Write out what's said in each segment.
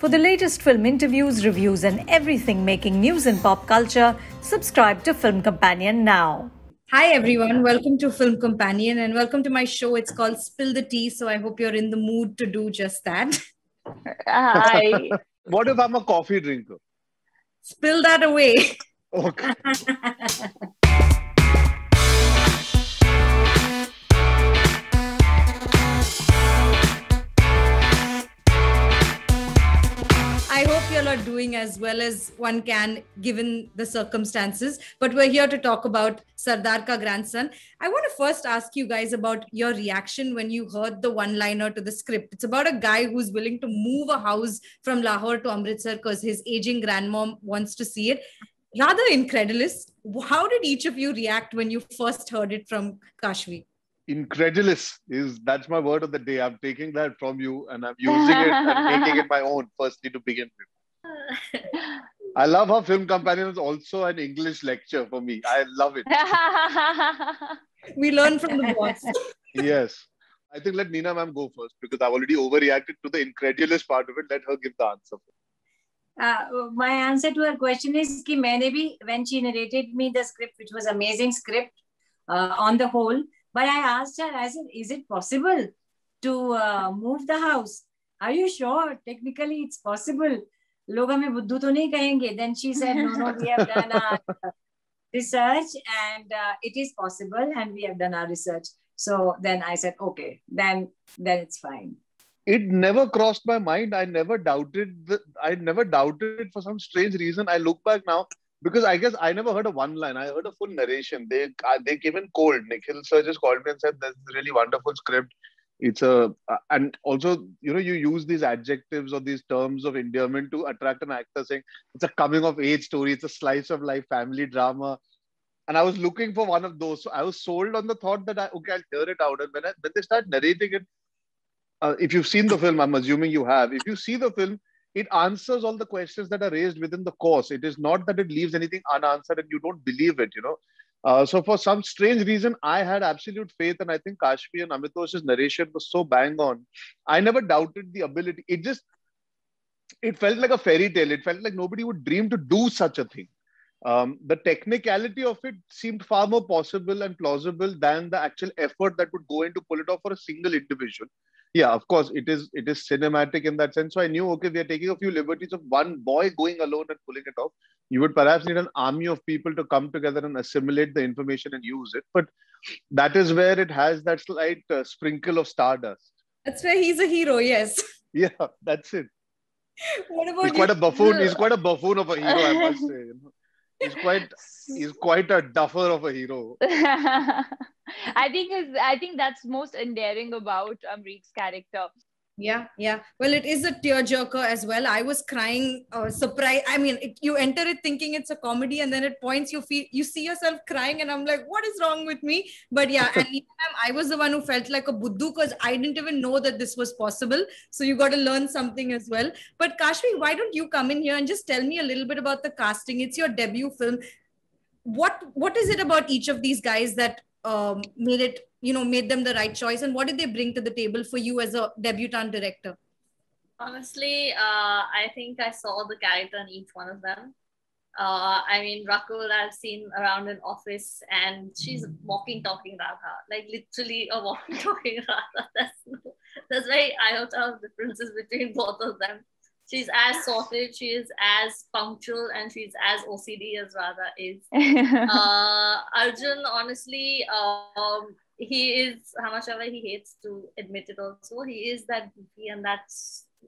For the latest film interviews, reviews and everything making news in pop culture, subscribe to Film Companion now. Hi everyone, welcome to Film Companion and welcome to my show. It's called Spill the Tea, so I hope you're in the mood to do just that. Hi. What if I'm a coffee drinker? Spill that away. Okay. I hope you all are doing as well as one can given the circumstances, but we're here to talk about Sardar Ka Grandson. I want to first ask you guys about your reaction when you heard the one-liner to the script. It's about a guy who's willing to move a house from Lahore to Amritsar because his aging grandmom wants to see it. Rather incredulous. How did each of you react when you first heard it from Kaashvie? Incredulous that's my word of the day. I'm taking that from you and I'm using it and making it my own, firstly to begin with. I love how Film Companion is also an English lecture for me. I love it. We learn from the boss. Yes. I think let Neena ma'am go first because I've already overreacted to the incredulous part of it. Let her give the answer. My answer to her question is ki maine bhi, when she narrated me the script, which was amazing script on the whole, but I asked her, I said, is it possible to move the house? Are you sure? Technically, it's possible. Log hame buddhu to nahi kahenge. Then she said, no, we have done our research and it is possible and we have done our research. So then I said, okay, then it's fine. It never crossed my mind. I never doubted for some strange reason. I look back now. Because I guess I never heard a one line. I heard a full narration. They came in cold. Nikhil sir just called me and said, "This is a really wonderful script. It's a and also you use these adjectives or these terms of endearment to attract an actor, saying it's a coming of age story. It's a slice of life family drama." And I was looking for one of those. So I was sold on the thought that I'll hear it out. And when they start narrating it, if you've seen the film, I'm assuming you have. If you see the film, it answers all the questions that are raised within the course. It is not that it leaves anything unanswered and you don't believe it, So for some strange reason, I had absolute faith. And I think Kaashvie and Amitosh's narration was so bang on. I never doubted the ability. It felt like a fairy tale. It felt like nobody would dream to do such a thing. The technicality of it seemed far more possible and plausible than the actual effort that would go in to pull it off for a single individual. Yeah, of course, it is cinematic in that sense. So I knew, okay, we are taking a few liberties of one boy going alone and pulling it off. You would perhaps need an army of people to come together and assimilate the information and use it. But that is where it has that slight sprinkle of stardust. That's where he's a hero, yes. Yeah, that's it. What about he's quite a buffoon. He's quite a buffoon of a hero, I must say. He's quite a duffer of a hero. I think that's most endearing about Amrit's character. Yeah. Well, it is a tearjerker as well. I was crying, surprised. I mean, you enter it thinking it's a comedy and then at points you see yourself crying and I'm like, what is wrong with me? But yeah, and even I was the one who felt like a buddhu because I didn't even know that this was possible. So you got to learn something as well. But Kaashvie, why don't you come in here and just tell me a little bit about the casting? It's your debut film. What is it about each of these guys that made them the right choice, and what did they bring to the table for you as a debutant director? Honestly, I think I saw the character in each one of them. I mean, Rakul, I've seen around an office, and she's walking, talking Radha, like literally a walking, talking Radha. That's very eye-out differences between both of them. She's as sorted, she is as punctual, and she's as OCD as Radha is. Arjun, honestly, he is, however he hates to admit it also, he is that goofy and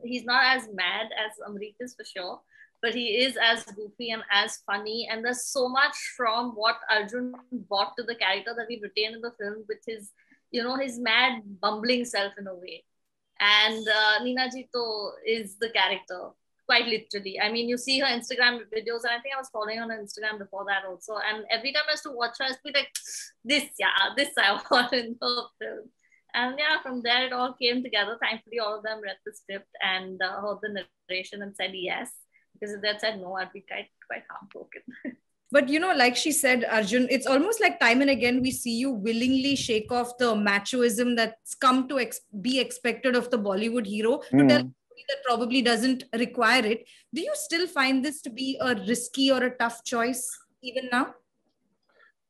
he's not as mad as Amrit is for sure, but he is as goofy and as funny. And there's so much from what Arjun brought to the character that we retained in the film with his, his mad bumbling self in a way. And Neena Jito is the character, quite literally. I mean, you see her Instagram videos, and I think I was following her on Instagram before that also. And every time I used to watch her, I used to be like, this I want in the film. And yeah, from there, it all came together. Thankfully, all of them read the script and heard the narration and said yes. Because if they had said no, I'd be quite heartbroken. But like she said, Arjun, it's almost like time and again, we see you willingly shake off the machoism that's come to be expected of the Bollywood hero to tell movie that probably doesn't require it. Do you still find this to be a risky or a tough choice even now?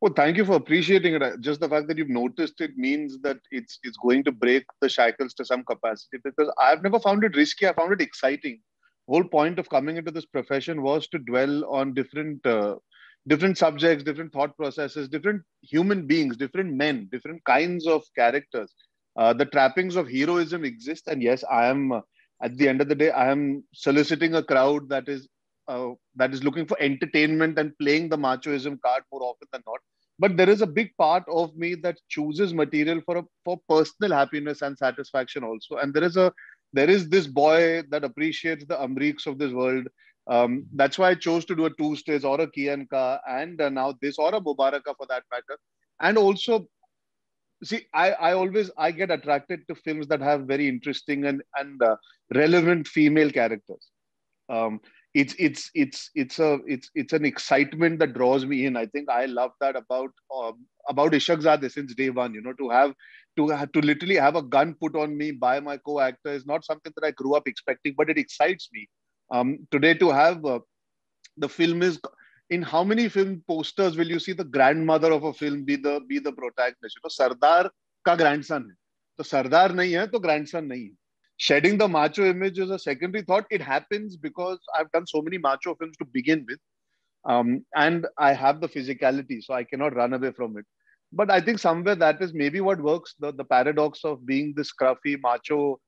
Well, thank you for appreciating it. Just the fact that you've noticed it means that it's going to break the shackles to some capacity, because I've never found it risky. I found it exciting. The whole point of coming into this profession was to dwell on different subjects, different thought processes, different human beings, different men, different kinds of characters. The trappings of heroism exist. And yes, I am, at the end of the day, I am soliciting a crowd that is looking for entertainment and playing the machoism card more often than not. But there is a big part of me that chooses material for personal happiness and satisfaction also. And there is this boy that appreciates the Amriks of this world. That's why I chose to do a two-stage or a Kianka and now this, or a Mubarakan for that matter. And also, see, I get attracted to films that have very interesting and relevant female characters. It's an excitement that draws me in. I think I love that about Ishqzaade since day one. You know, to literally have a gun put on me by my co-actor is not something that I grew up expecting, but it excites me. Today to have the film is, in how many film posters will you see the grandmother of a film be the protagonist? You know, Sardar Ka Grandson hai. So Sardar nahi hai, to grandson nahi hai. Shedding the macho image is a secondary thought. It happens because I've done so many macho films to begin with. And I have the physicality, so I cannot run away from it. But I think somewhere that is maybe what works, the paradox of being this scruffy, macho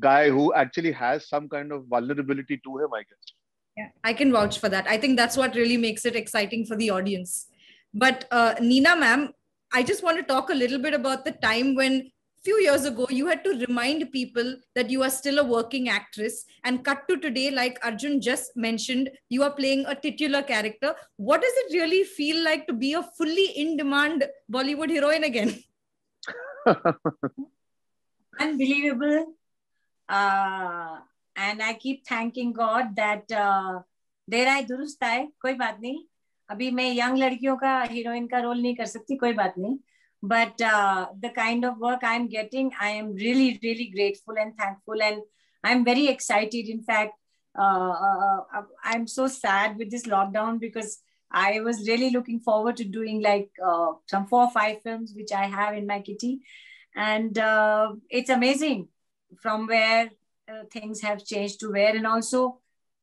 guy who actually has some kind of vulnerability to him, I guess. Yeah, I can vouch for that. I think that's what really makes it exciting for the audience. But Neena ma'am, I just want to talk a little bit about the time when few years ago, you had to remind people that you are still a working actress, and cut to today, like Arjun just mentioned, you are playing a titular character. What does it really feel like to be a fully in-demand Bollywood heroine again? Unbelievable. And I keep thanking God that there I durust hai, koi baat nahi. Abhi main young ladkiyon ka heroine ka role nahi kar sakti, koi baat nahi. But the kind of work I'm getting, I am really, really grateful and thankful. And I'm very excited. In fact, I'm so sad with this lockdown, because I was really looking forward to doing like some 4 or 5 films, which I have in my kitty. And it's amazing from where things have changed to where. And also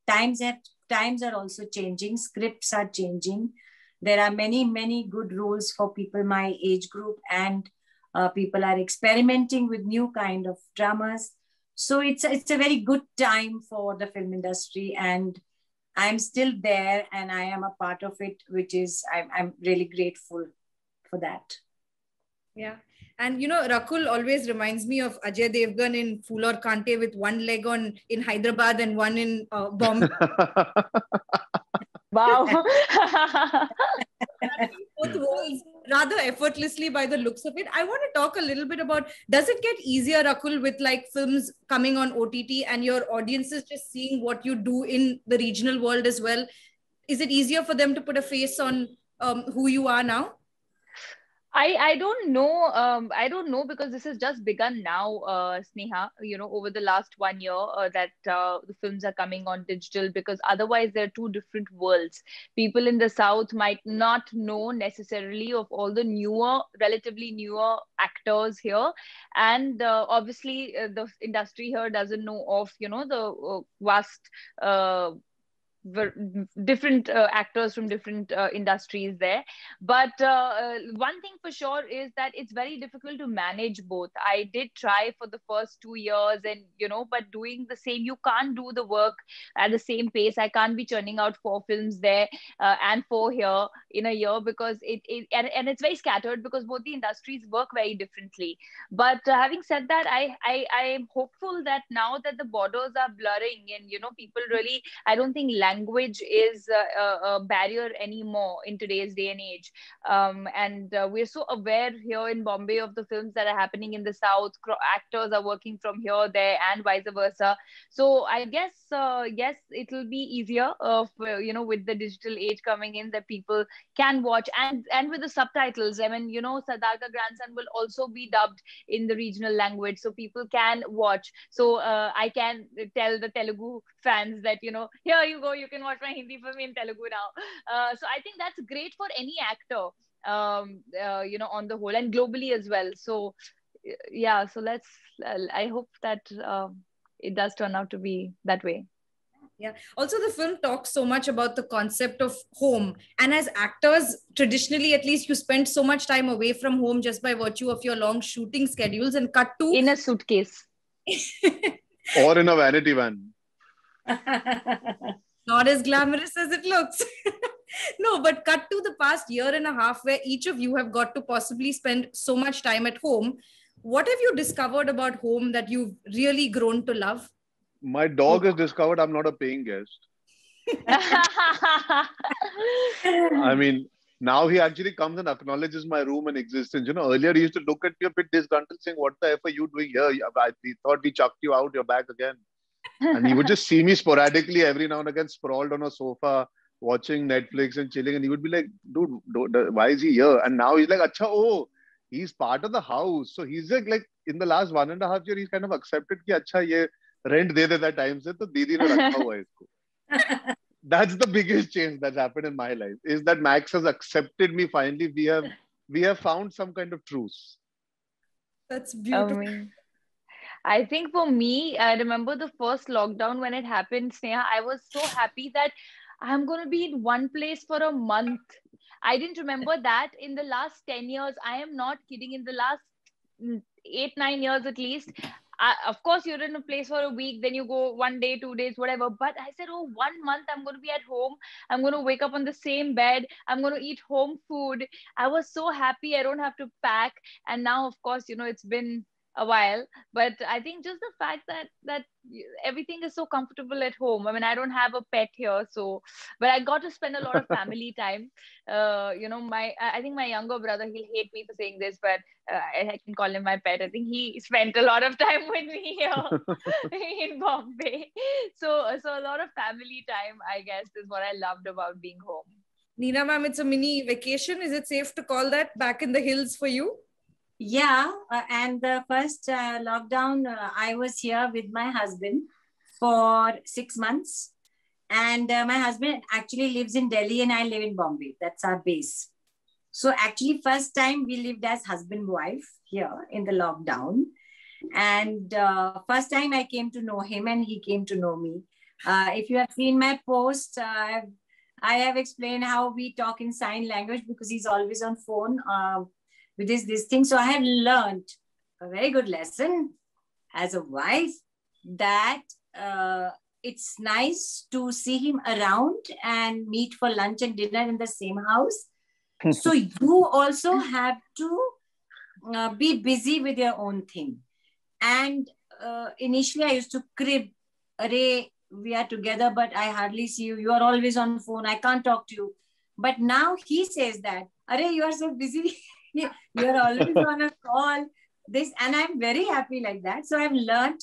times are also changing. Scripts are changing. There are many, many good roles for people my age group, and people are experimenting with new kind of dramas. So it's a very good time for the film industry, and I'm still there and I am a part of it, which is, I'm really grateful for that. Yeah. And, you know, Rakul always reminds me of Ajay Devgan in Phool Aur Kante with one leg on in Hyderabad and one in Bombay. Wow. Both roles rather effortlessly by the looks of it. I want to talk a little bit about, does it get easier, Rakul, with like films coming on OTT and your audiences just seeing what you do in the regional world as well? Is it easier for them to put a face on who you are now? I don't know because this has just begun now, Sneha, you know, over the last 1 year that the films are coming on digital, because otherwise they're two different worlds. People in the South might not know necessarily of all the relatively newer actors here. And obviously the industry here doesn't know of, you know, the vast different actors from different industries there. But one thing for sure is that it's very difficult to manage both. I did try for the first 2 years, and you know, but doing the same, you can't do the work at the same pace. I can't be churning out 4 films there and 4 here in a year, because it it's very scattered, because both the industries work very differently. But having said that, I am hopeful that now that the borders are blurring, and you know, people really, I don't think language language is a barrier anymore in today's day and age. And we're so aware here in Bombay of the films that are happening in the South. Actors are working from here, there, and vice versa. So I guess, yes, it'll be easier, with the digital age coming in, that people can watch and with the subtitles. I mean, Sardar Ka Grandson will also be dubbed in the regional language, so people can watch. So I can tell the Telugu fans that, here you go, you can watch my Hindi film in Telugu now. So I think that's great for any actor, on the whole, and globally as well. So yeah, so I hope that it does turn out to be that way. Yeah. Also, the film talks so much about the concept of home. And as actors, traditionally, at least, you spend so much time away from home just by virtue of your long shooting schedules, and cut to... in a suitcase. Or in a vanity van. Not as glamorous as it looks. No, but cut to the past year and a half where each of you have got to possibly spend so much time at home. What have you discovered about home that you've really grown to love? My dog has discovered I'm not a paying guest. I mean, now he actually comes and acknowledges my room and existence. Earlier he used to look at me a bit disgruntled, saying, "What the F are you doing here? We thought we chucked you out, you're back again." And he would just see me sporadically every now and again sprawled on a sofa, watching Netflix and chilling. And he would be like, dude, why is he here? And now he's like, "Acha, oh, he's part of the house." So he's like in the last 1.5 years, he's kind of accepted that, "Acha, ye rent de deta time se, to didi ne rakha hua isko." That's the biggest change that's happened in my life, is that Max has accepted me finally. We have found some kind of truce. That's beautiful. I think for me, I remember the first lockdown when it happened, Sneha, I was so happy that I'm going to be in one place for a month. I didn't remember that in the last 10 years, I am not kidding, in the last 8-9 years at least, of course, you're in a place for a week, then you go 1 day, 2 days, whatever. But I said, 1 month, I'm going to be at home. I'm going to wake up on the same bed. I'm going to eat home food. I was so happy. I don't have to pack. And now, of course, it's been a while. But I think just the fact that everything is so comfortable at home. I mean, I don't have a pet here, so. But I got to spend a lot of family time. I think my younger brother, he'll hate me for saying this, but I can call him my pet. I think he spent a lot of time with me here in Bombay. So a lot of family time, I guess, is what I loved about being home. Neena ma'am, it's a mini vacation. Is it safe to call that back in the hills for you? Yeah, and the first lockdown, I was here with my husband for 6 months. And my husband actually lives in Delhi and I live in Bombay. That's our base. So actually, first time we lived as husband-wife here in the lockdown. And first time I came to know him and he came to know me. If you have seen my post, I have explained how we talk in sign language because he's always on phone. With this thing. So I have learned a very good lesson as a wife that it's nice to see him around and meet for lunch and dinner in the same house. So you also have to be busy with your own thing. And initially I used to crib, "Arey, we are together, but I hardly see you. You are always on phone. I can't talk to you." But now he says that, "Arey, you are so busy. You're always on a call." This, and I'm very happy like that. So I've learned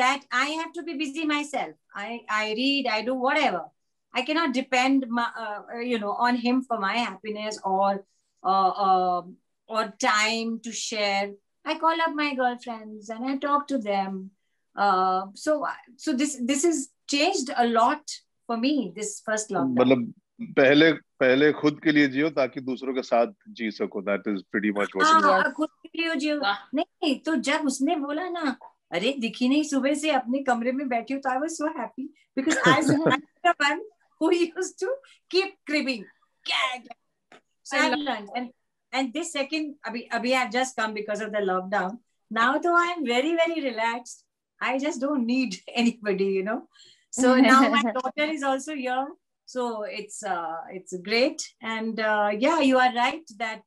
that I have to be busy myself. I read, I do whatever. I cannot depend, on him for my happiness or time to share. I call up my girlfriends and I talk to them. So this has changed a lot for me, this first lockdown. पहले खुद के लिए जियो ताकि दूसरों के साथ जी सको. That is pretty much what it is. खुद के लिए जियो. नहीं तो जब उसने बोला ना, "अरे दिखी नहीं सुबह से, अपने कमरे में बैठी हो," तो I was so happy because I was the one who used to keep cribbing. So I learned, and this second, abhi I've just come because of the lockdown. Now though I'm very very relaxed. I just don't need anybody, So now my daughter is also here. So it's great. And yeah, you are right that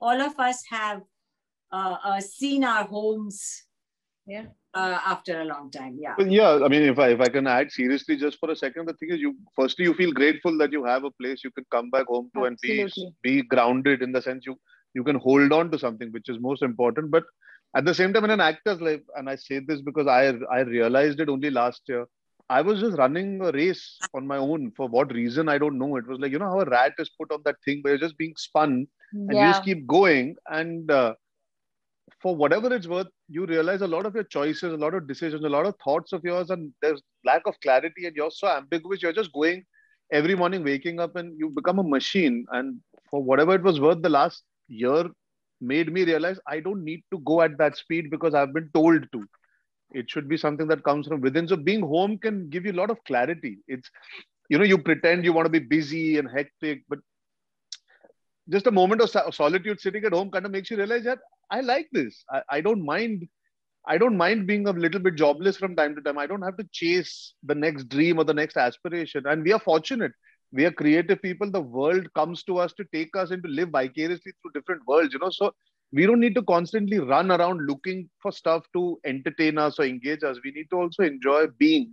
all of us have seen our homes. Yeah. after a long time. Yeah. But yeah, I mean, if I can add seriously just for a second, the thing is, firstly you feel grateful that you have a place you can come back home to. Absolutely. And be grounded in the sense you can hold on to something, which is most important. But at the same time, in an actor's life, and I say this because I realized it only last year, I was just running a race on my own. For what reason, I don't know. It was like, you know how a rat is put on that thing, but you're just being spun and you just keep going. And for whatever it's worth, you realize a lot of your choices, a lot of decisions, a lot of thoughts of yours, and there's lack of clarity and you're so ambiguous. You're just going every morning, waking up, and you become a machine. And for whatever it was worth, the last year made me realize I don't need to go at that speed because I've been told to. It should be something that comes from within. So being home can give you a lot of clarity. It's, you know, you pretend you want to be busy and hectic, but just a moment of solitude sitting at home kind of makes you realize that I like this. I don't mind. I don't mind being a little bit jobless from time to time. I don't have to chase the next dream or the next aspiration. And we are fortunate. We are creative people. The world comes to us to take us and to live vicariously through different worlds, you know, so we don't need to constantly run around looking for stuff to entertain us or engage us. We need to also enjoy being.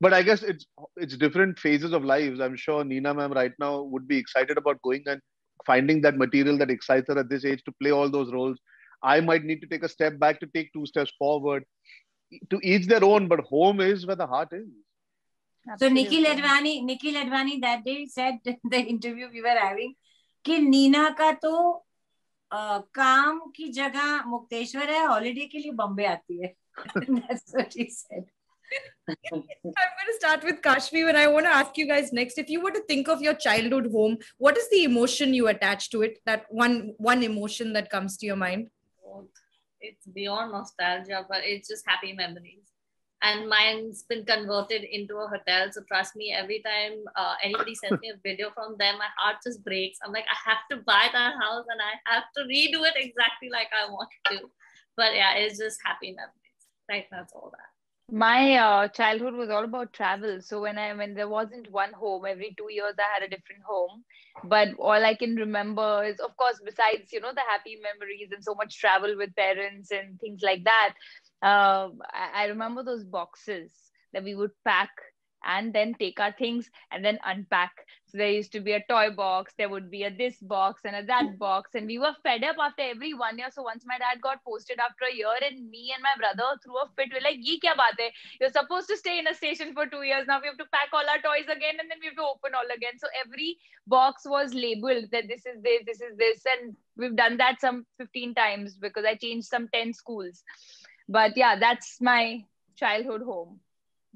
But I guess it's different phases of lives. I'm sure Neena ma'am right now would be excited about going and finding that material that excites her at this age to play all those roles. I might need to take a step back to take two steps forward. To each their own, but home is where the heart is. Absolutely. So Nikhil Advani that day said in the interview we were having, ki Neena ka to काम की जगह मुक्तेश्वर है, holiday के लिए बॉम्बे आती है. That's what he said. I'm going to start with Kaashvie, and I want to ask you guys next. If you were to think of your childhood home, what is the emotion you attach to it? That one emotion that comes to your mind? It's beyond nostalgia, but it's just happy memories. And mine's been converted into a hotel. So trust me, every time anybody sends me a video from them, my heart just breaks. I'm like, I have to buy that house and I have to redo it exactly like I want to. But yeah, it's just happy memories. Like that's all that. My childhood was all about travel. So when there wasn't one home, every 2 years I had a different home. But all I can remember is, of course, besides, you know, the happy memories and so much travel with parents and things like that, I remember those boxes that we would pack and then take our things and then unpack. So there used to be a toy box, there would be a this box and a that box, and we were fed up after every 1 year. So once my dad got posted after a year, and me and my brother threw a fit. We're like, "Ye kya baat hai? You're supposed to stay in a station for 2 years. Now we have to pack all our toys again, and then we have to open all again." So every box was labeled that this is this, this is this, and we've done that some 15 times because I changed some 10 schools. But yeah, that's my childhood home,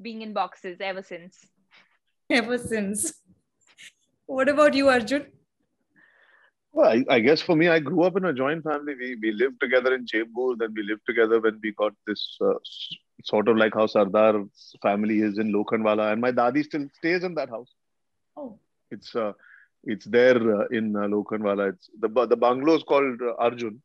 being in boxes ever since. Ever since. What about you, Arjun? Well, I guess for me, I grew up in a joint family. We lived together in Chembur, then we lived together when we got this sort of like how Sardar's family is in Lokhandwala, and my dadi still stays in that house. Oh. It's there in Lokhandwala. It's the bungalow is called Arjun.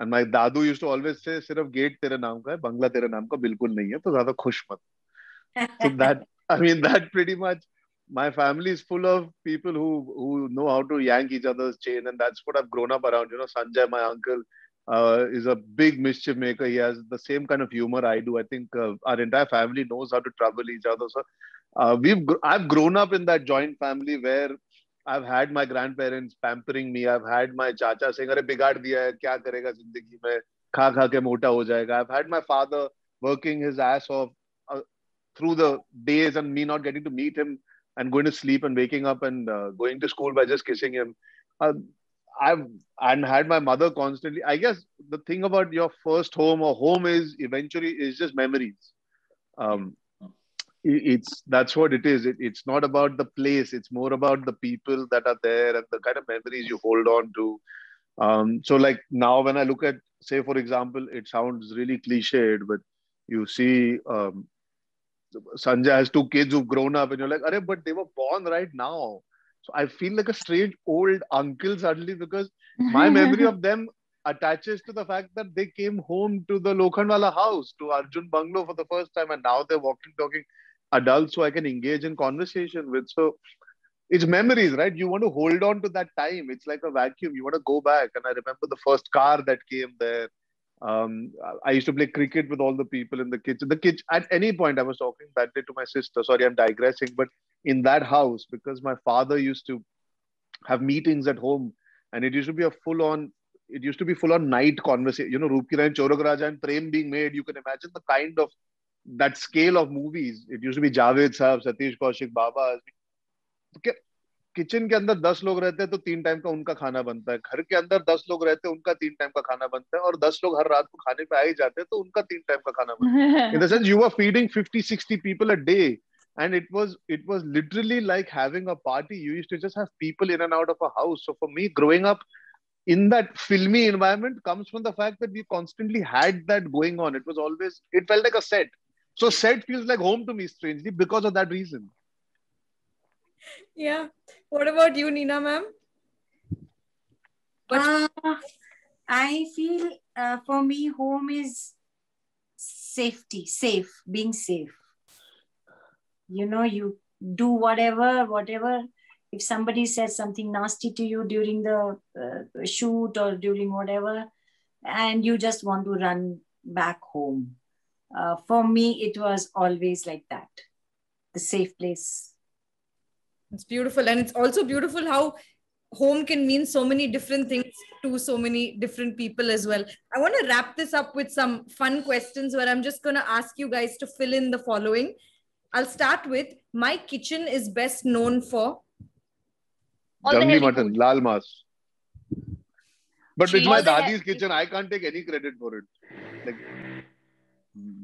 And my dadu used to always say, "Sirf gate tere naam ka hai, bangla tere naam ka bilkul nahi hai, toh zyada khush mat." So that, I mean, that pretty much, my family is full of people who know how to yank each other's chain, and that's what I've grown up around. You know, Sanjay, my uncle, is a big mischief maker. He has the same kind of humor I do. I think our entire family knows how to trouble each other. So I've grown up in that joint family where I've had my grandparents pampering me. I've had my chacha saying, "Arey bigad diya hai, kya karega zindagi mein? Kha kha ke mota ho jayega." I've had my father working his ass off through the days and me not getting to meet him and going to sleep and waking up and going to school by just kissing him. I've had my mother constantly. I guess the thing about your first home or home is eventually is just memories. That's what it is. It's not about the place. It's more about the people that are there and the kind of memories you hold on to. So like now when I look at, say, for example, it sounds really cliched, but you see Sanjay has two kids who've grown up and you're like, "Arey, but they were born right now." So I feel like a strange old uncle suddenly because my memory of them attaches to the fact that they came home to the Lokhandwala house, to Arjun Bungalow for the first time, and now they're walking, talking adults who I can engage in conversation with. So it's memories, right? You want to hold on to that time. It's like a vacuum. You want to go back. And I remember the first car that came there. I used to play cricket with all the people in the kitchen. At any point, I was talking that day to my sister. Sorry, I'm digressing. But in that house, because my father used to have meetings at home, and it used to be a full-on, it used to be full-on night conversation. You know, Roop Ki Raani, Choro Ka Raja and Prem being made. You can imagine the kind of, that scale of movies. It used to be Javed Sahab, Satish Koshik, Baba. Kitchen के अंदर 10 लोग रहते हैं तो 3 time का उनका खाना बनता है, घर के अंदर 10 लोग रहते हैं उनका 3 टाइम का खाना बनता है, और 10 लोग हर रात को खाने पे आ ही जाते हैं तो उनका 3 टाइम का खाना बनता है. In the sense, you were feeding 50-60 people a day, and it was literally like having a party. You used to just have people in and out of a house. So for me, growing up in that filmy environment comes from the fact that we constantly had that going on. It felt like a set. So set feels like home to me, strangely, because of that reason. Yeah. What about you, Neena ma'am? I feel for me, home is safety, safe, being safe. You know, you do whatever. If somebody says something nasty to you during the shoot or during whatever, and you just want to run back home. For me, it was always like that, the safe place. It's beautiful, and it's also beautiful how home can mean so many different things to so many different people as well. I want to wrap this up with some fun questions where I'm just going to ask you guys to fill in the following. I'll start with, my kitchen is best known for? Jamni mutton, lal mas. But with my dadi's kitchen, I can't take any credit for it. Like,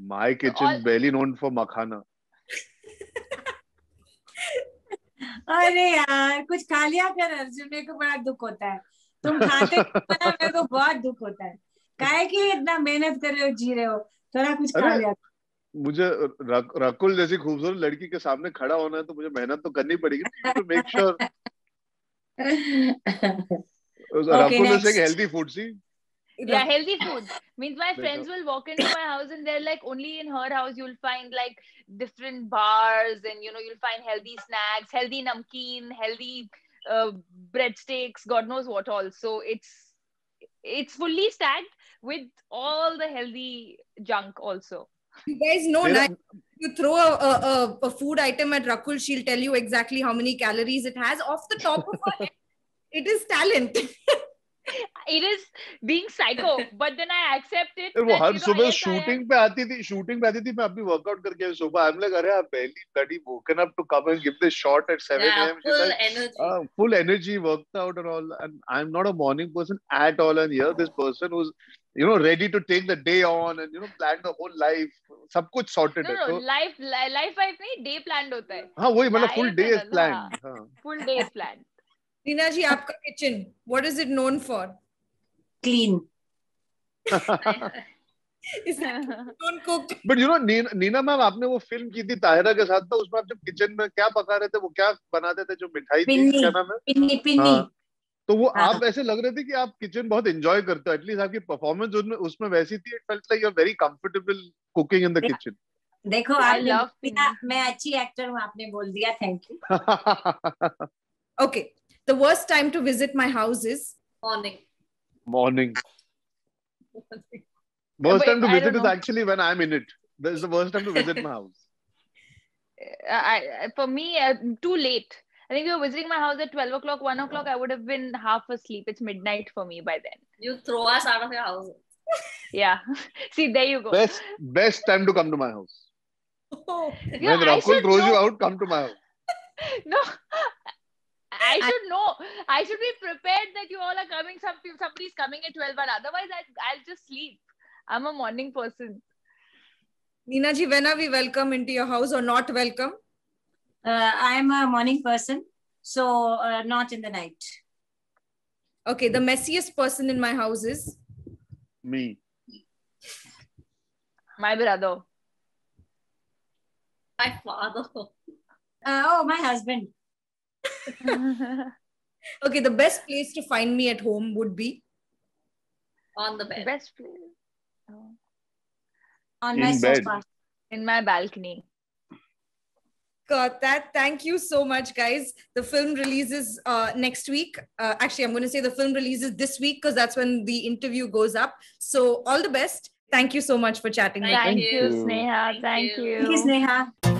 my kitchen is barely known for makhana. अरे यार कुछ खा लिया कर अर्जुन, मेरे को बड़ा दुख होता है तुम खाते हो, मेरे को बहुत दुख होता है, काहे कि इतना मेहनत कर रहे हो, जी रहे हो, थोड़ा कुछ खा लिया. मुझे रकुल जैसी खूबसूरत लड़की के सामने खड़ा होना है तो मुझे मेहनत तो करनी पड़ेगी to make sure Rakul is saying healthy food. See Yeah, healthy food means my friends will walk into my house and they're like, only in her house you'll find like different bars, and you know, you'll find healthy snacks, healthy namkeen, healthy breadsticks, God knows what all. So it's fully stacked with all the healthy junk also. You guys know, you throw a food item at Rakul, she'll tell you exactly how many calories it has off the top of her head. It is talent. It is being psycho, but then I accept it. वो हर सुबह shooting पे आती थी मैं अभी workout करके सुबह, I'm like अरे आप पहली bloody woken up to come and give this shot at 7 AM. Full energy. Full energy, worked out and all, and I'm not a morning person at all, and here this person who's, you know, ready to take the day on and, you know, plan the whole life, सब कुछ sorted है. No, life नहीं, day planned होता है. हाँ वही मतलब full day is planned. Full day is planned. Neena ji, आपका kitchen, what is it known for? Clean. Don't cook. But you know, Neena ma'am, आपने वो film की थी ताहिरा के साथ, तो उसमें आप जब kitchen में क्या पका रहे थे, वो क्या बनाते थे, जो मिठाई थी, क्या नाम है? पिन्नी. हाँ. तो वो आप ऐसे लग रहे थे कि आप kitchen बहुत enjoy करते हो. At least आपकी performance उसमें वैसी थी. It felt like you're very comfortable cooking in the kitchen. देखो मैं अच्छी actor हूँ, आपने बोल दिया. Thank you. Okay. The worst time to visit my house is? Morning. Worst time to visit is actually when I'm in it. That is the worst time to visit my house. For me, too late. I think if you were visiting my house at 12 o'clock, 1 o'clock, I would have been half asleep. It's midnight for me by then. You throw us out of your house. Yeah. See, there you go. Best time to come to my house. Oh. When Rakul throws you out, come to my house. No. I should know. I should be prepared that you all are coming. Somebody's coming at 12, but otherwise I'll just sleep. I'm a morning person. Neena ji, when are we welcome into your house or not welcome? I'm a morning person, so not in the night. Okay, the messiest person in my house is? Me. My brother. My father. My husband. Okay, the best place to find me at home would be? On the bed. Best place. Oh. On my sofa. In my balcony. Got that. Thank you so much, guys. The film releases next week. Actually, I'm going to say the film releases this week because that's when the interview goes up. So all the best. Thank you so much for chatting with me. Thank you, Sneha. Thank you. Thank you, Sneha.